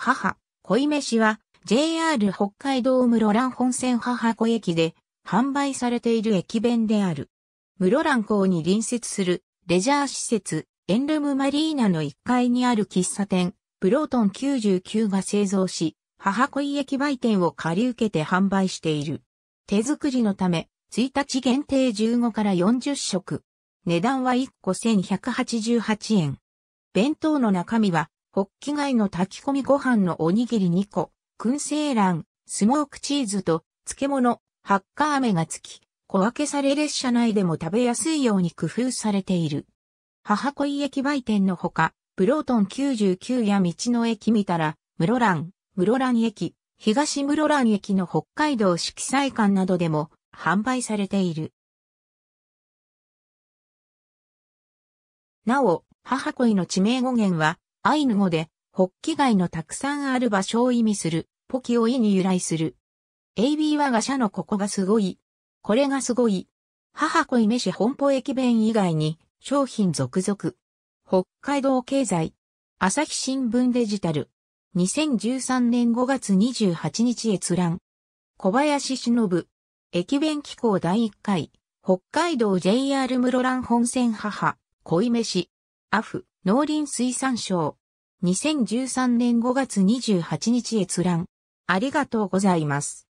母、小めしは JR 北海道室蘭本線母子駅で販売されている駅弁である。室蘭港に隣接するレジャー施設エンルムマリーナの1階にある喫茶店プロトン99が製造し、母子駅売店を借り受けて販売している。手作りのため、1日限定15から40食。値段は1個1188円。弁当の中身は、ホッキ貝の炊き込みご飯のおにぎり2個、燻製卵、スモークチーズと、漬物、ハッカ飴が付き、小分けされ列車内でも食べやすいように工夫されている。母子駅売店のほか、プロトン99や道の駅みたら、室蘭駅、東室蘭駅の北海道色彩館などでも販売されている。なお、母子の地名語源は、アイヌ語で、ホッキ貝のたくさんある場所を意味する、ポキオイに由来する。AB 我が社のここがすごい。これがすごい。母子飯本舗駅弁以外に、商品続々。北海道経済。朝日新聞デジタル。2013年5月28日閲覧。小林忍。駅弁機構第1回。北海道 JR 室蘭本線母。恋飯。アフ、農林水産省。2013年5月28日閲覧。ありがとうございます。